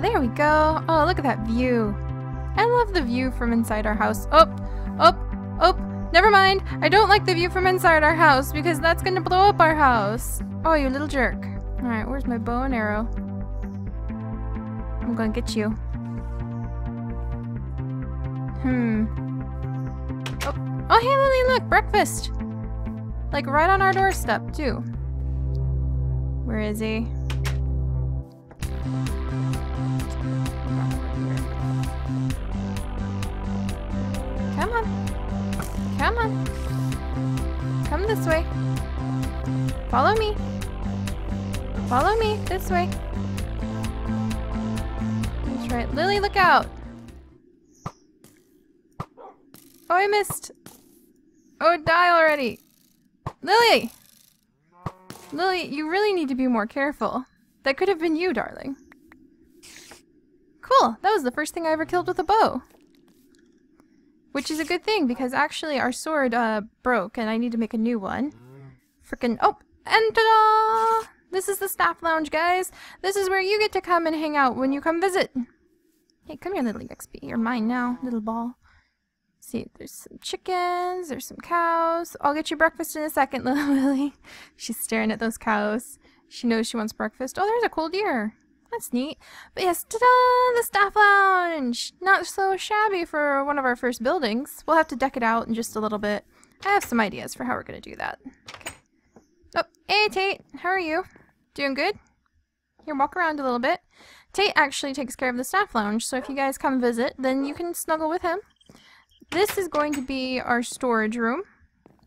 Yeah, there we go. Oh, look at that view. I love the view from inside our house. Oh, oh, oh, never mind. I don't like the view from inside our house because that's gonna blow up our house. Oh, you little jerk. All right, where's my bow and arrow? I'm gonna get you. Oh, oh, hey, Lily, look, breakfast. Like right on our doorstep, too. Where is he? Come on. Come on. Come this way. Follow me. Follow me this way. That's right. Lily, look out. Oh, I missed. Oh, die already. Lily! Lily, you really need to be more careful. That could have been you, darling. Cool. That was the first thing I ever killed with a bow. Which is a good thing, because actually our sword broke, and I need to make a new one. Frickin' oh! And ta-da! This is the staff lounge, guys. This is where you get to come and hang out when you come visit. Hey, come here, little EXP. You're mine now, little ball. See, there's some chickens, there's some cows. I'll get you breakfast in a second, little Lily. She's staring at those cows. She knows she wants breakfast. Oh, there's a cool deer. That's neat. But yes, ta-da! The staff lounge! Not so shabby for one of our first buildings. We'll have to deck it out in just a little bit. I have some ideas for how we're gonna do that. Okay. Oh, hey Tate! How are you? Doing good? Here, walk around a little bit. Tate actually takes care of the staff lounge, so if you guys come visit, then you can snuggle with him. This is going to be our storage room.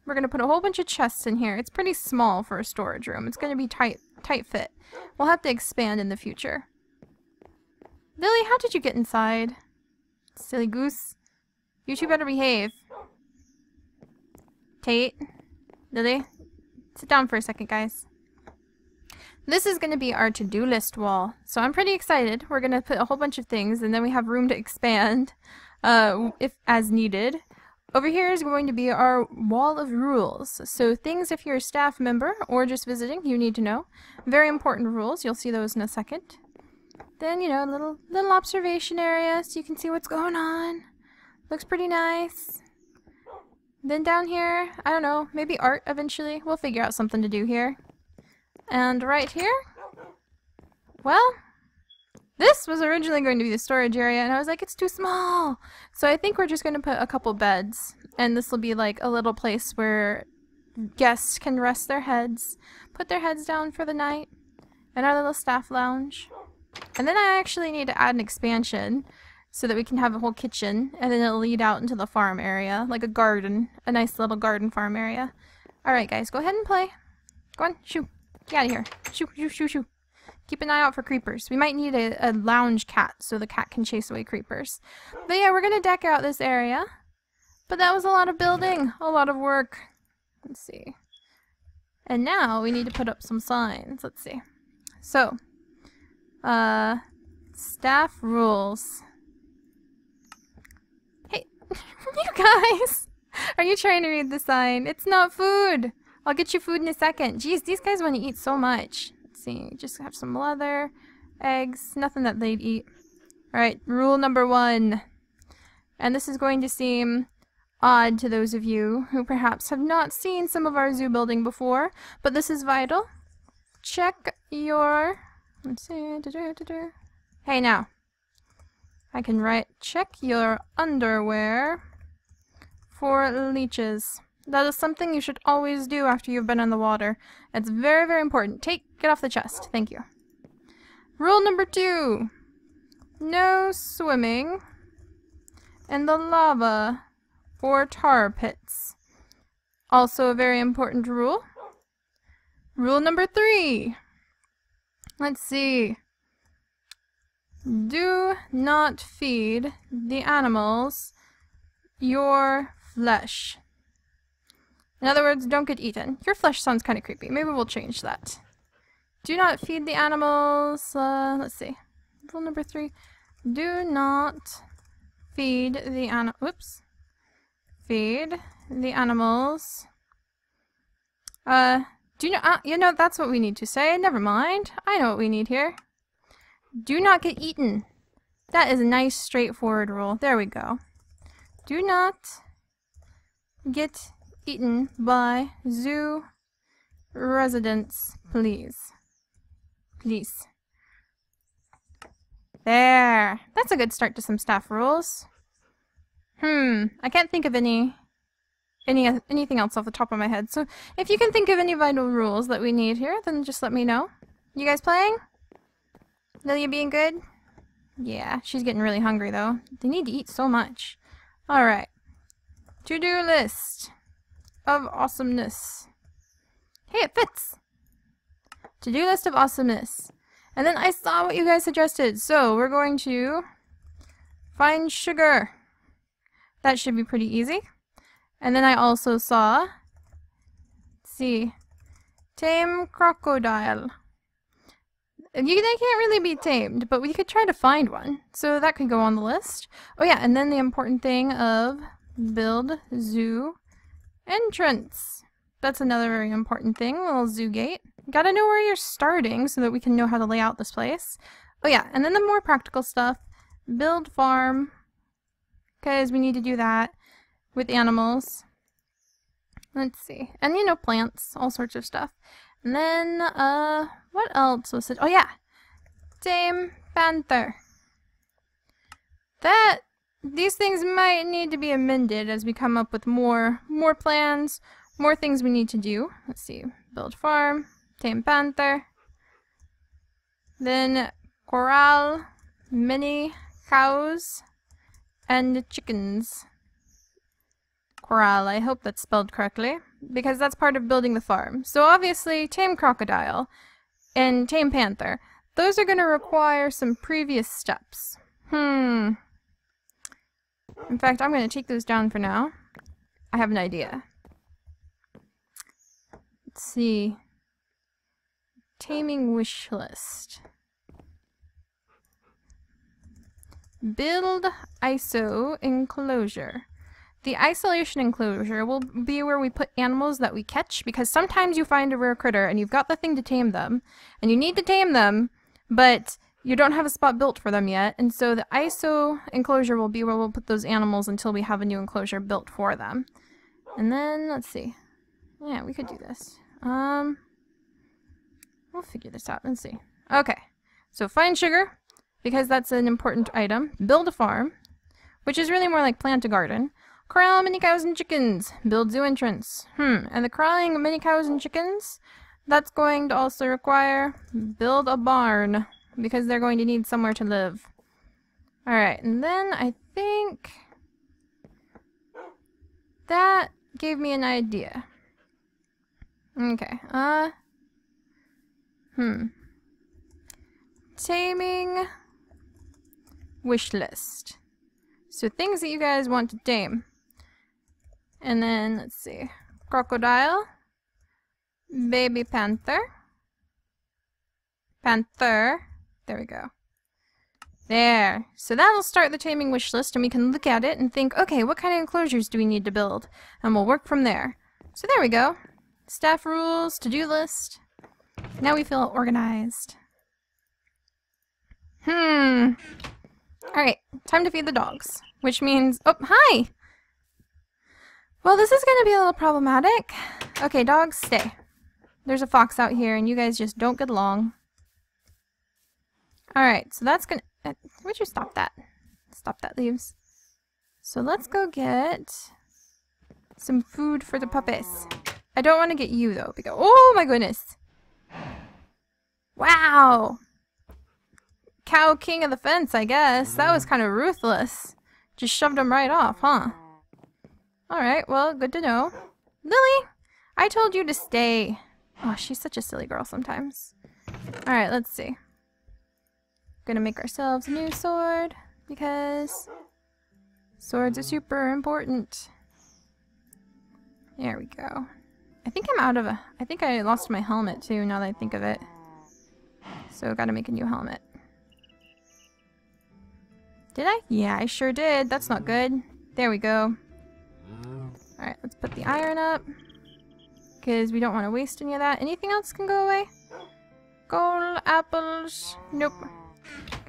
We're going to put a whole bunch of chests in here. It's pretty small for a storage room. It's going to be tight fit. We'll have to expand in the future. Lily, how did you get inside? Silly goose. You two better behave. Tate. Lily. Sit down for a second, guys. This is going to be our to-do list wall. So I'm pretty excited. We're going to put a whole bunch of things and then we have room to expand. If as needed. Over here is going to be our wall of rules. So things if you're a staff member or just visiting, you need to know. Very important rules. You'll see those in a second. Then, you know, a little observation area so you can see what's going on. Looks pretty nice. Then down here, I don't know, maybe art eventually. We'll figure out something to do here. And right here, well, this was originally going to be the storage area, and I was like, it's too small! So I think we're just going to put a couple beds, and this will be like a little place where guests can rest their heads, put their heads down for the night, and our little staff lounge. And then I actually need to add an expansion, so that we can have a whole kitchen, and then it'll lead out into the farm area, like a garden, a nice little garden farm area. Alright guys, go ahead and play. Go on, shoo. Get out of here. Shoo, shoo, shoo, shoo. Keep an eye out for creepers. We might need a lounge cat so the cat can chase away creepers. But yeah, we're going to deck out this area. But that was a lot of building. A lot of work. Let's see. And now we need to put up some signs. Let's see. So. Staff rules. Hey. You guys. Are you trying to read the sign? It's not food. I'll get you food in a second. Jeez, these guys want to eat so much. See, just have some leather, eggs, nothing that they'd eat. Alright, rule number one. And this is going to seem odd to those of you who perhaps have not seen some of our zoo building before, but this is vital. Check your... Let's see... Hey, now. I can write, check your underwear for leeches. That is something you should always do after you've been in the water. It's very, very important. Get off the chest. Thank you. Rule number two. No swimming in the lava or tar pits. Also a very important rule. Rule number three. Let's see. Do not feed the animals your flesh. In other words, don't get eaten. Your flesh sounds kind of creepy. Maybe we'll change that. Do not feed the animals. Let's see. Rule number three. Do not feed the feed the animals. Do you know? You know, that's what we need to say. Never mind. I know what we need here. Do not get eaten. That is a nice, straightforward rule. There we go. Do not get eaten by zoo residents, please. Please. There. That's a good start to some staff rules. I can't think of anything else off the top of my head. So if you can think of any vital rules that we need here, then just let me know. You guys playing? Lilia being good? Yeah, she's getting really hungry though. They need to eat so much. Alright. To-do list of awesomeness. Hey, it fits! To-do list of awesomeness. And then I saw what you guys suggested, so we're going to find sugar. That should be pretty easy. And then I also saw, tame crocodile. They can't really be tamed, but we could try to find one. So that could go on the list. Oh yeah, and then the important thing of build zoo entrance. That's another very important thing, a little zoo gate. You gotta know where you're starting so that we can know how to lay out this place. Oh yeah, and then the more practical stuff, build farm, because we need to do that with animals. Let's see. And you know, plants, all sorts of stuff. And then, what else was it? Oh yeah! Tame panther. These things might need to be amended as we come up with more plans, more things we need to do. Let's see. Build farm, tame panther. Then corral, mini cows, and chickens. Corral, I hope that's spelled correctly, because that's part of building the farm. So obviously, tame crocodile and tame panther, those are going to require some previous steps. In fact, I'm going to take those down for now. I have an idea. Let's see. Taming wish list. Build ISO enclosure. The isolation enclosure will be where we put animals that we catch, because sometimes you find a rare critter and you've got the thing to tame them, and you need to tame them, but you don't have a spot built for them yet, and so the ISO enclosure will be where we'll put those animals until we have a new enclosure built for them. And then, let's see. Yeah, we could do this. We'll figure this out. Let's see. Okay. So find sugar, because that's an important item. Build a farm, which is really more like plant a garden. Corral mini cows and chickens. Build zoo entrance. And the corralling mini cows and chickens, that's going to also require build a barn, because they're going to need somewhere to live. Alright, and then I think that gave me an idea. Okay, taming wish list. So things that you guys want to tame. And then, let's see. Crocodile. Baby panther. Panther. There we go. There. So that'll start the taming wish list, and we can look at it and think, okay, what kind of enclosures do we need to build? And we'll work from there. So there we go. Staff rules, to-do list. Now we feel organized. Alright, time to feed the dogs. Which means... Oh, hi! Well, this is going to be a little problematic. Okay, dogs, stay. There's a fox out here, and you guys just don't get along. Alright, so that's going to... Would you stop that? Stop that, leaves. So let's go get some food for the puppies. I don't want to get you, though, because... Oh, my goodness! Wow! Cow king of the fence, I guess. That was kind of ruthless. Just shoved him right off, huh? Alright, well, good to know. Lily! I told you to stay. Oh, she's such a silly girl sometimes. Alright, let's see. Gonna make ourselves a new sword, because swords are super important. There we go. I think I lost my helmet, too, now that I think of it. So, gotta make a new helmet. Did I? Yeah, I sure did. That's not good. There we go. Alright, let's put the iron up, because we don't want to waste any of that. Anything else can go away? Gold, apples... Nope.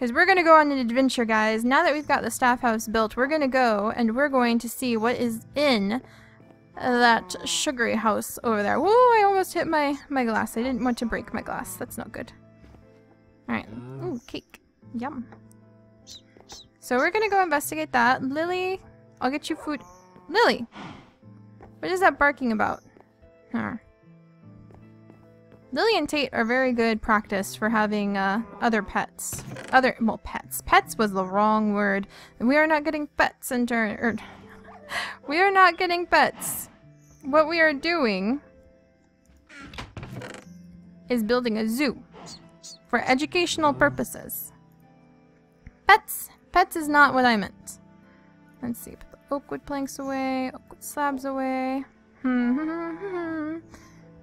Because we're going to go on an adventure, guys. Now that we've got the staff house built, we're going to go and we're going to see what is in that sugary house over there. Whoa, I almost hit my glass. I didn't want to break my glass. That's not good. Alright. Ooh, cake. Yum. So we're going to go investigate that. Lily, I'll get you food. Lily! What is that barking about? Huh. Lily and Tate are very good practice for having other pets. Well, pets. Pets was the wrong word. We are not getting pets in turn. We are not getting pets. What we are doing is building a zoo for educational purposes. Pets. Pets is not what I meant. Let's see. Put the oak wood planks away. Oak wood slabs away.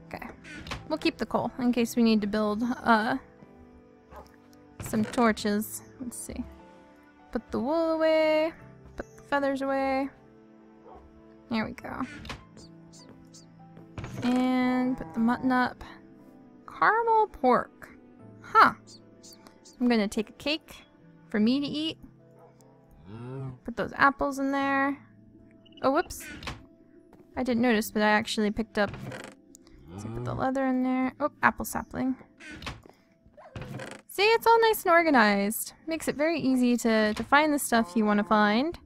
Okay. We'll keep the coal in case we need to build some torches. Let's see. Put the wool away. Put the feathers away. There we go. And put the mutton up. Caramel pork. Huh. I'm gonna take a cake for me to eat. Put those apples in there. Oh, whoops. I didn't notice, but I actually picked up. So put the leather in there. Oh, apple sapling. See, it's all nice and organized. Makes it very easy to find the stuff you want to find.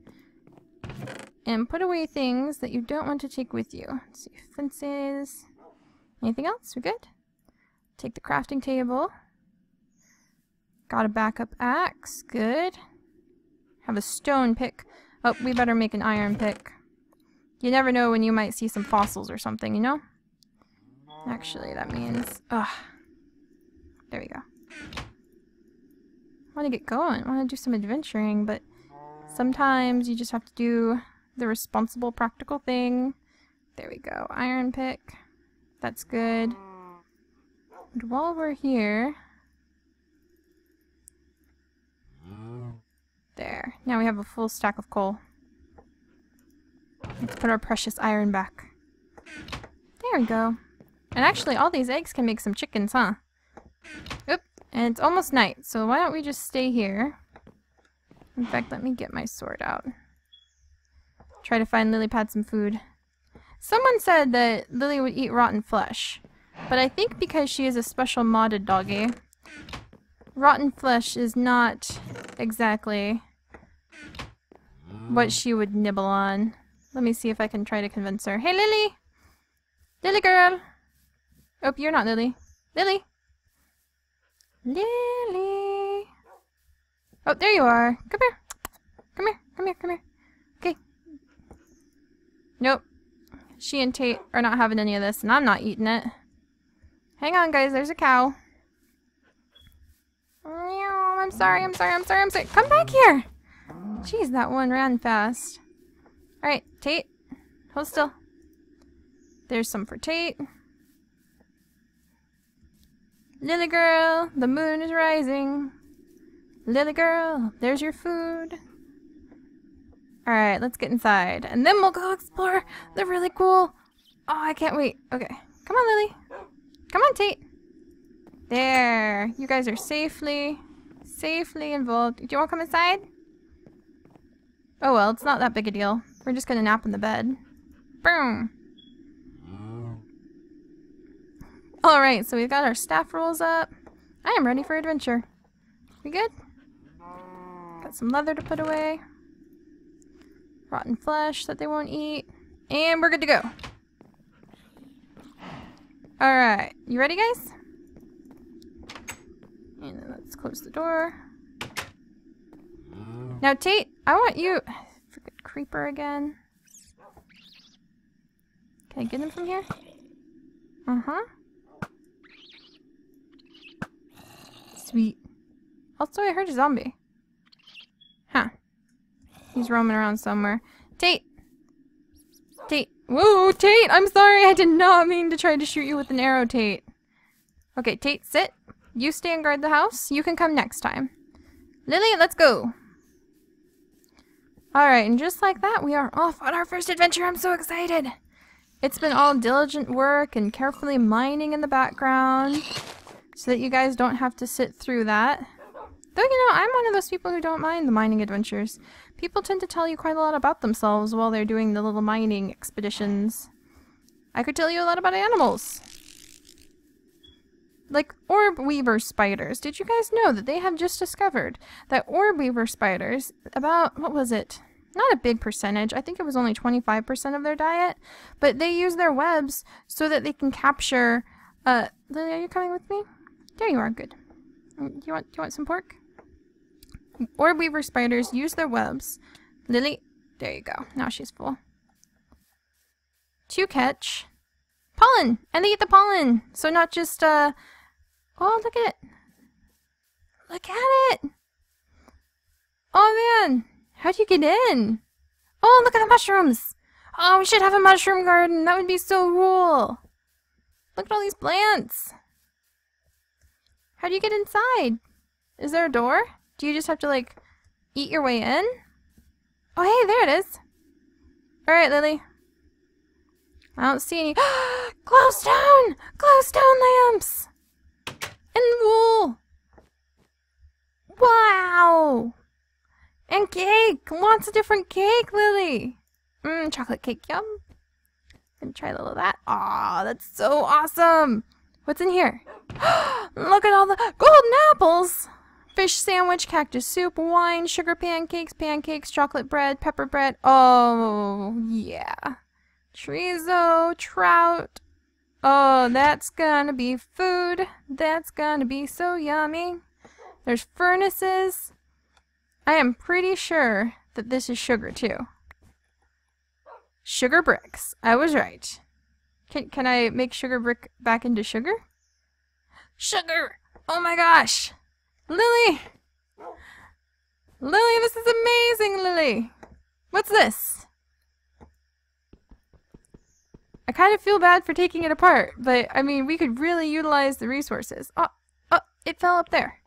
And put away things that you don't want to take with you. Let's see, fences. Anything else? We good? Take the crafting table. Got a backup axe. Good. Have a stone pick. Oh, we better make an iron pick. You never know when you might see some fossils or something, you know? Actually, that means... Ugh. There we go. I want to get going. I want to do some adventuring, but sometimes you just have to do the responsible, practical thing. There we go. Iron pick. That's good. And while we're here... There. Now we have a full stack of coal. Let's put our precious iron back. There we go. And actually, all these eggs can make some chickens, huh? Oop. And it's almost night, so why don't we just stay here? In fact, let me get my sword out. Try to find Lilypad some food. Someone said that Lily would eat rotten flesh. But I think because she is a special modded doggy, rotten flesh is not exactly what she would nibble on. Let me see if I can try to convince her. Hey, Lily! Lily girl! Oh, you're not Lily. Lily! Lily! Oh, there you are. Come here. Come here. Come here. Come here. Okay. Nope. She and Tate are not having any of this, and I'm not eating it. Hang on, guys. There's a cow. Meow. I'm sorry. I'm sorry. I'm sorry. I'm sorry. Come back here! Jeez, that one ran fast. Alright, Tate. Hold still. There's some for Tate. Lily girl, the moon is rising. Lily girl, there's your food. Alright, let's get inside. And then we'll go explore. They're really cool. Oh, I can't wait. Okay. Come on, Lily. Come on, Tate. There. You guys are safely involved. Do you want to come inside? Oh, well, it's not that big a deal. We're just going to nap in the bed. Boom. Alright, so we've got our staff rolls up. I am ready for adventure. We good? Got some leather to put away. Rotten flesh that they won't eat. And we're good to go. Alright, you ready, guys? And then let's close the door. Now, Tate, I want you... Freaking creeper again. Can I get him from here? Uh-huh. Sweet. Also, I heard a zombie. Huh. He's roaming around somewhere. Tate! Tate! Whoa, Tate! I'm sorry! I did not mean to try to shoot you with an arrow, Tate. Okay, Tate, sit. You stay and guard the house. You can come next time. Lily, let's go! Alright, and just like that, we are off on our first adventure. I'm so excited! It's been all diligent work and carefully mining in the background, so that you guys don't have to sit through that. Though, you know, I'm one of those people who don't mind the mining adventures. People tend to tell you quite a lot about themselves while they're doing the little mining expeditions. I could tell you a lot about animals. Like orb weaver spiders. Did you guys know that they have just discovered that orb weaver spiders, about, what was it? Not a big percentage, I think it was only 25% of their diet, but they use their webs so that they can capture, Lily, are you coming with me? There you are, good. Do you want some pork? Orb weaver spiders use their webs. Lily, there you go, now she's full. To catch pollen, and they eat the pollen, so not just, oh, look at it. Look at it! Oh man! How'd you get in? Oh, look at the mushrooms! Oh, we should have a mushroom garden! That would be so cool! Look at all these plants! How do you get inside? Is there a door? Do you just have to, like, eat your way in? Oh, hey, there it is! Alright, Lily. I don't see any— Glowstone! Glowstone lamps! And wool! Wow! And cake! Lots of different cake, Lily! Mmm, chocolate cake, yum! I'm gonna try a little of that. Aw, that's so awesome! What's in here? Look at all the golden apples! Fish sandwich, cactus soup, wine, sugar pancakes, chocolate bread, pepper bread. Oh, yeah. Chorizo, trout. Oh, that's gonna be food. That's gonna be so yummy. There's furnaces. I am pretty sure that this is sugar, too. Sugar bricks. I was right. Can I make sugar brick back into sugar? Sugar! Oh my gosh! Lily! Lily, this is amazing, Lily! What's this? I kind of feel bad for taking it apart, but, I mean, we could really utilize the resources. Oh, oh, it fell up there.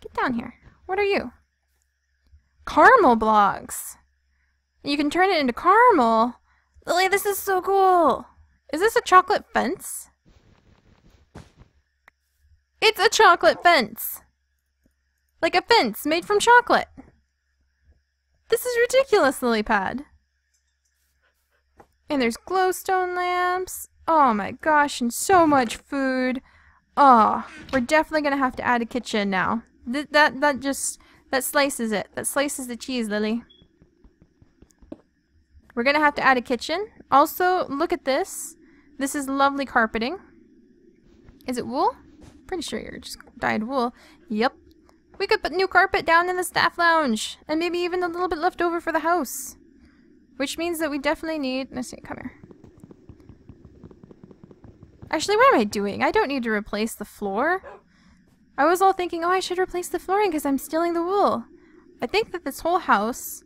Get down here. What are you? Caramel blocks. You can turn it into caramel. Lily, this is so cool. Is this a chocolate fence? It's a chocolate fence. Like a fence made from chocolate. This is ridiculous, Lily Pad. And there's glowstone lamps. Oh my gosh, and so much food. Oh, we're definitely gonna have to add a kitchen now. That slices it. That slices the cheese, Lily. We're gonna have to add a kitchen. Also, look at this. This is lovely carpeting. Is it wool? Pretty sure you're just dyed wool. Yep. We could put new carpet down in the staff lounge. And maybe even a little bit left over for the house. Which means that we definitely need... Let's see, come here. Actually, what am I doing? I don't need to replace the floor. I was all thinking, oh, I should replace the flooring because I'm stealing the wool. I think that this whole house...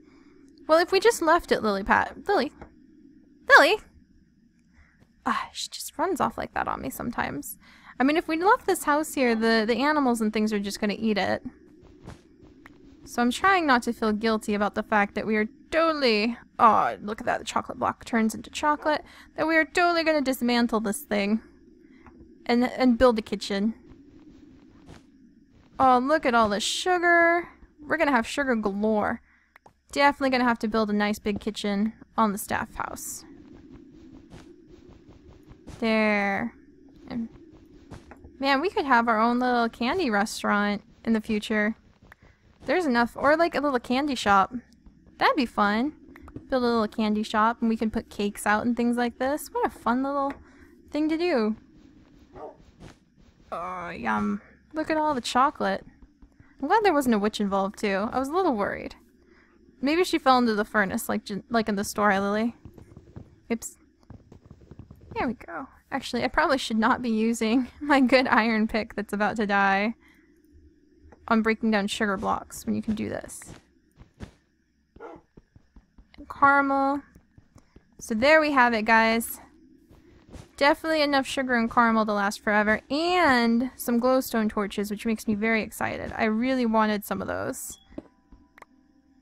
Well, if we just left it, Lily Pat... Lily! Lily! Ah, she just runs off like that on me sometimes. I mean, if we left this house here, the animals and things are just going to eat it. So I'm trying not to feel guilty about the fact that we are totally... Oh, look at that. The chocolate block turns into chocolate. That we are totally going to dismantle this thing. And build a kitchen. Oh, look at all the sugar. We're gonna have sugar galore. Definitely gonna have to build a nice big kitchen on the staff house. There. And man, we could have our own little candy restaurant in the future. There's enough, or like a little candy shop. That'd be fun. Build a little candy shop and we can put cakes out and things like this. What a fun little thing to do. Oh, yum. Look at all the chocolate. I'm glad there wasn't a witch involved, too. I was a little worried. Maybe she fell into the furnace, like in the story, Lily. Oops. There we go. Actually, I probably should not be using my good iron pick that's about to die on breaking down sugar blocks when you can do this. And caramel. So there we have it, guys. Definitely enough sugar and caramel to last forever, and some glowstone torches, which makes me very excited. I really wanted some of those.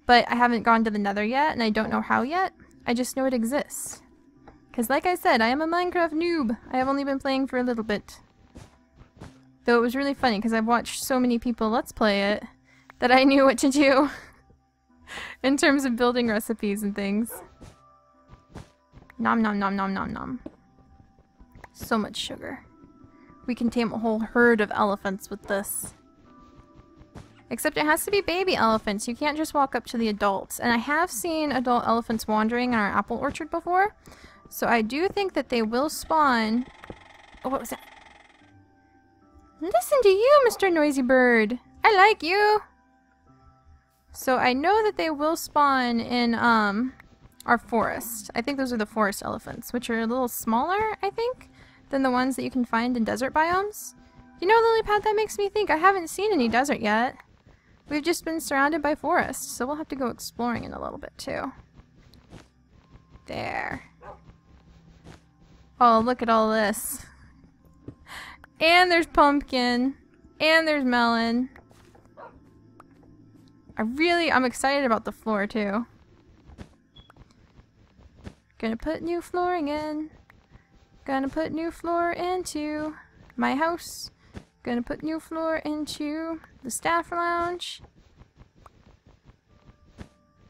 But I haven't gone to the Nether yet, and I don't know how yet. I just know it exists. Because like I said, I am a Minecraft noob. I have only been playing for a little bit. Though it was really funny, because I've watched so many people Let's Play it, that I knew what to do in terms of building recipes and things. Nom nom nom nom nom nom. So much sugar. We can tame a whole herd of elephants with this. Except it has to be baby elephants. You can't just walk up to the adults. And I have seen adult elephants wandering in our apple orchard before. So I do think that they will spawn... Oh, what was that? Listen to you, Mr. Noisy Bird. I like you. So I know that they will spawn in our forest. I think those are the forest elephants, which are a little smaller, I think, than the ones that you can find in desert biomes. You know, Lilypad, that makes me think I haven't seen any desert yet. We've just been surrounded by forests, so we'll have to go exploring in a little bit, too. There. Oh, look at all this. And there's pumpkin. And there's melon. I'm excited about the floor, too. Gonna put new flooring in. Gonna put new floor into my house. Gonna put new floor into the staff lounge.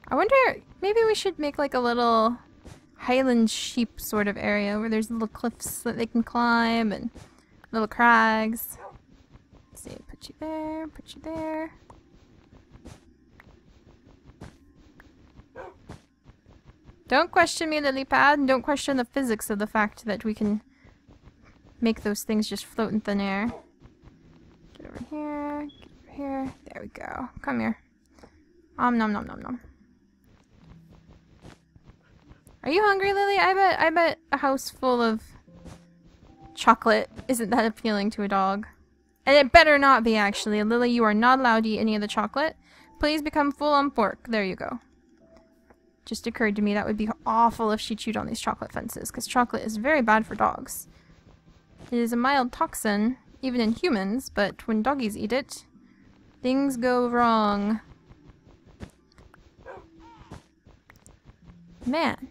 I wonder, maybe we should make like a little Highland sheep sort of area where there's little cliffs that they can climb and little crags. Let's see, put you there, put you there. Don't question me, Lilypad, and don't question the physics of the fact that we can make those things just float in thin air. Get over here, there we go. Come here. Nom nom nom nom. Are you hungry, Lily? I bet a house full of chocolate isn't that appealing to a dog. And it better not be, actually. Lily, you are not allowed to eat any of the chocolate. Please become full on pork. There you go. Just occurred to me that would be awful if she chewed on these chocolate fences, because chocolate is very bad for dogs. It is a mild toxin, even in humans, but when doggies eat it, things go wrong. Man.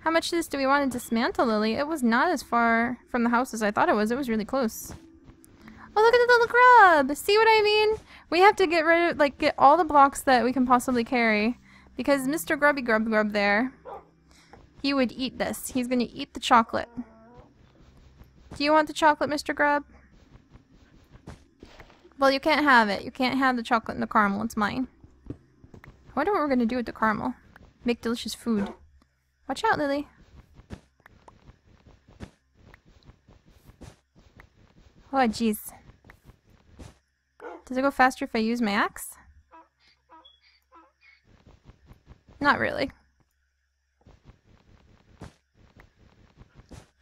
How much of this do we want to dismantle, Lily? It was not as far from the house as I thought it was. It was really close. Oh, look at the little grub! See what I mean? We have to get rid of, like, get all the blocks that we can possibly carry. Because Mr. Grubby Grub Grub there, he would eat this. He's going to eat the chocolate. Do you want the chocolate, Mr. Grub? Well, you can't have it. You can't have the chocolate and the caramel. It's mine. I wonder what we're going to do with the caramel. Make delicious food. Watch out, Lily. Oh, jeez. Does it go faster if I use my axe? Not really.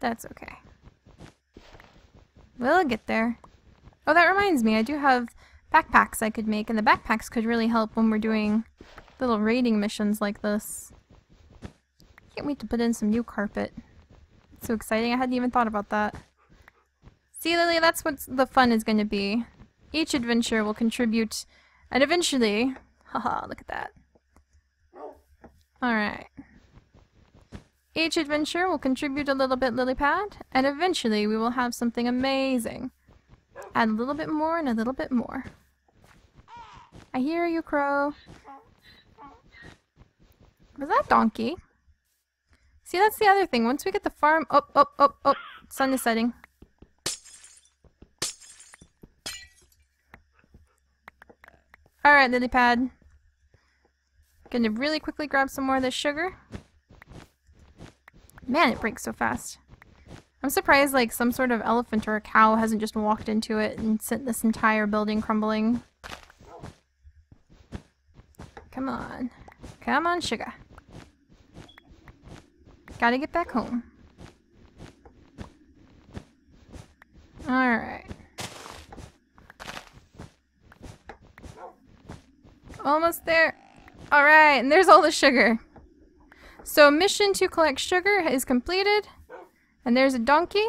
That's okay. We'll get there. Oh, that reminds me, I do have backpacks I could make, and the backpacks could really help when we're doing little raiding missions like this. Can't wait to put in some new carpet. It's so exciting, I hadn't even thought about that. See, Lily, that's what the fun is going to be. Each adventure will contribute, and eventually... Haha, look at that. Alright. Each adventure will contribute a little bit, Lilypad, and eventually we will have something amazing. Add a little bit more and a little bit more. I hear you, Crow. Was that donkey? See, that's the other thing. Once we get the farm... Oh. Sun is setting. Alright, Lilypad. Gonna really quickly grab some more of this sugar. Man, it breaks so fast. I'm surprised, like, some sort of elephant or a cow hasn't just walked into it and sent this entire building crumbling. Come on. Come on, sugar. Gotta get back home. Alright. Almost there. Alright, and there's all the sugar. So mission to collect sugar is completed. And there's a donkey.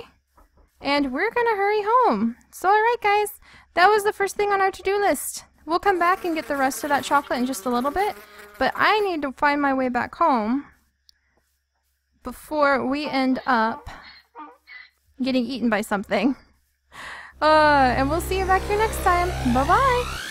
And we're gonna hurry home. So alright guys, that was the first thing on our to-do list. We'll come back and get the rest of that chocolate in just a little bit. But I need to find my way back home before we end up getting eaten by something. And we'll see you back here next time. Bye-bye!